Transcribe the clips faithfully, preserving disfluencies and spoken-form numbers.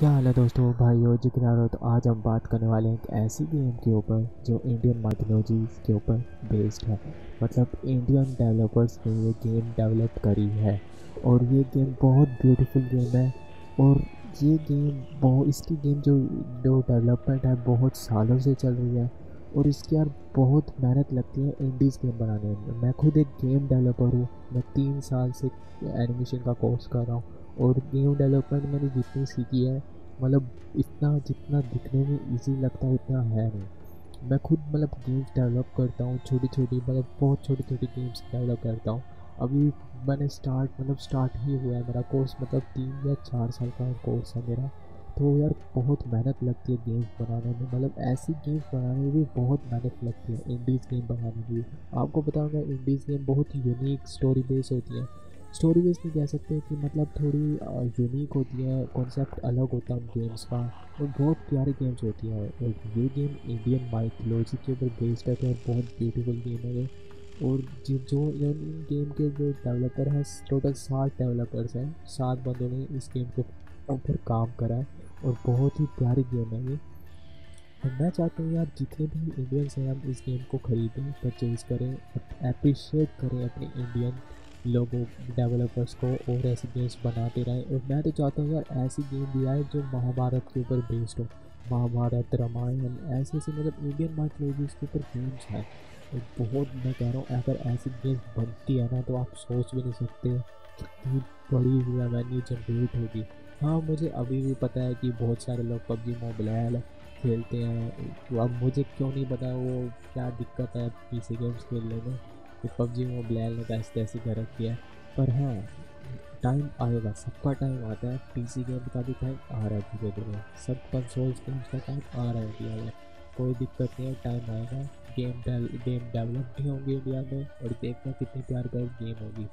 क्या हाल है दोस्तों, भाइयों, जिगरारों। तो आज हम बात करने वाले हैं एक ऐसी गेम के ऊपर जो इंडियन माइथोलॉजीज के ऊपर बेस्ड है। मतलब इंडियन डेवलपर्स ने ये गेम डेवलप करी है और ये गेम बहुत ब्यूटीफुल गेम है। और ये गेम बहुत इसकी गेम जो जो डेवलपमेंट है बहुत सालों से चल रही है और इसकी यार बहुत मेहनत लगती है इंडीज़ गेम बनाने में। मैं खुद एक गेम डेवलपर हूँ, मैं तीन साल से एनिमेशन का कोर्स कर रहा हूँ और गेम डेवलपमेंट मैंने जितनी सीखी है, मतलब इतना जितना दिखने में इजी लगता है उतना है नहीं। मैं खुद मतलब गेम्स डेवलप करता हूँ, छोटी छोटी मतलब बहुत छोटी छोटी गेम्स डेवलप करता हूँ। अभी मैंने स्टार्ट मतलब स्टार्ट ही हुआ है मेरा कोर्स, मतलब तीन या चार साल का कोर्स है मेरा। तो यार बहुत मेहनत लगती है गेम्स बनाने में, मतलब ऐसी गेम्स बनाने में भी बहुत मेहनत लगती है इंडीज़ गेम बनाने में। आपको बताऊँगा इंडीज़ गेम बहुत ही यूनिक स्टोरी बेस होती है। स्टोरी बेस नहीं कह सकते कि मतलब थोड़ी यूनिक होती है, कॉन्सेप्ट अलग होता है उन गेम्स का और बहुत प्यारी गेम्स होती है। और ये गेम इंडियन माइथोलॉजी के ऊपर बेस्ड है और बहुत ब्यूटीफुल गेम है ये। और जो इन गेम के जो डेवलपर हैं, टोटल सात डेवलपर्स हैं, सात बंदों ने इस गेम के ऊपर काम करा है और बहुत ही प्यारी गेम है ये। और मैं चाहता हूँ यार जितने भी इंडियंस हैं हम इस गेम को ख़रीदें, परचेज़ करें, अप्रिशिएट करें अपने इंडियन लोगों डेवलपर्स को और ऐसी गेम्स बनाते रहें। और मैं तो चाहता हूँ यार ऐसी गेम भी आए जो महाभारत के ऊपर बेस्ड हो। महाभारत, रामायण, ऐसे ऐसे मतलब इंडियन माइथोलॉजीज़ के ऊपर गेम्स हैं और बहुत, मैं कह रहा हूँ अगर ऐसी गेम्स बनती है ना तो आप सोच भी नहीं सकते कितनी बड़ी रेवेन्यू जनरेट होगी। हाँ, मुझे अभी भी पता है कि बहुत सारे लोग पबजी मोबाइल खेलते हैं, तो अब मुझे क्यों नहीं पता वो क्या दिक्कत है पीसी गेम्स खेलने में, कि पबजी मोबाइल ने कैसे तैसे कर रखी है। पर हाँ, टाइम आएगा, सबका टाइम आता है। पीसी गेम का भी टाइम आ रहा है धीरे धीरे, सब कंसोल्स गेम्स का टाइम आ रहा है इंडिया में। कोई दिक्कत नहीं है, टाइम आएगा। गेम डेल गेम डेवलप भी होंगे इंडिया में और देखना कितनी प्यार का गेम होगी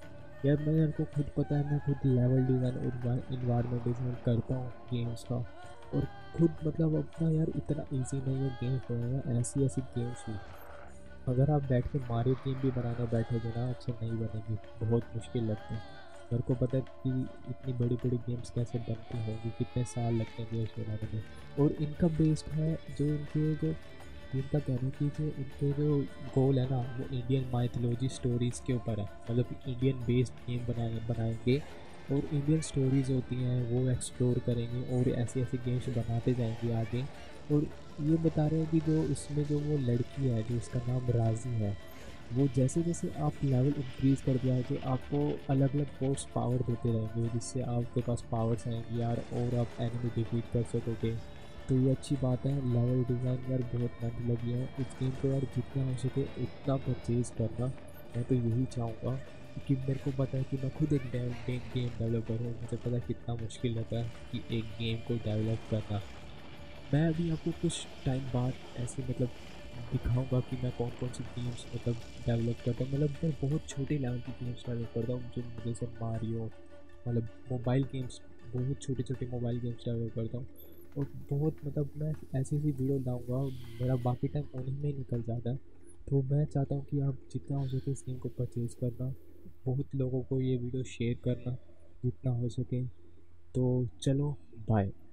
यार। मैं आपको खुद पता है, मैं खुद लेवल डिज़ाइन, इन्वायरमेंट डिज़ाइन करता हूँ गेम्स का और खुद मतलब अपना यार इतना ईजी नहीं है गेम्स बनाना। ऐसी ऐसी गेम्स हुई अगर आप बैठ के मारियो गेम भी बनाना बैठोगे ना अच्छे नहीं बनेगी, बहुत मुश्किल लगती है। मेरे को पता है कि इतनी बड़ी बड़ी गेम्स कैसे बनती होंगी, कितने साल लगते हैं गेम्स बनाने में। और इनका बेस्ड है जो इनके जो इनका कहना कि जो इनके जो गोल है ना वो इंडियन माइथोलॉजी स्टोरीज़ के ऊपर है। मतलब इंडियन बेस्ड गेम बनाए बनाएंगे और इंडियन स्टोरीज़ होती हैं वो एक्सप्लोर करेंगे और ऐसी ऐसी गेम्स बनाते जाएंगे आगे। और ये बता रहे हैं कि जो इसमें जो वो लड़की है जो उसका नाम राजी है, वो जैसे जैसे आप लेवल इंक्रीज़ कर दिया है कि आपको अलग अलग फोर्स पावर देते रहेंगे, जिससे आपके पास पावर्स आएंगी यार और आप एनिमी डिफीट कर सकोगे। तो ये अच्छी बात है। लेवल डिज़ाइन यार बहुत मेहनत लगी है इस गेम को यार, जितना हो सके उतना परचेज़ करना। मैं तो यही चाहूँगा कि मेरे को पता है कि मैं खुद एक गेम डेवलपर हूँ, मुझे पता है कितना मुश्किल रहता है कि एक गेम को डेवलप करना। मैं अभी आपको कुछ टाइम बाद ऐसे मतलब दिखाऊंगा कि मैं कौन कौन सी गेम्स मतलब डेवलप करता हूँ। मतलब मैं बहुत छोटे लेवल की गेम्स डेवलप करता हूँ, जो जैसे मारियो, मतलब मोबाइल गेम्स, बहुत छोटे छोटे मोबाइल गेम्स डेवलप करता हूँ। और बहुत मतलब मैं ऐसी ऐसी वीडियो लाऊँगा, मेरा बाकी टाइम उन्हीं में निकल जाता है। तो मैं चाहता हूँ कि आप जितना हो सके इस गेम को परचेज़ करना, बहुत लोगों को ये वीडियो शेयर करना जितना हो सके। तो चलो, बाय।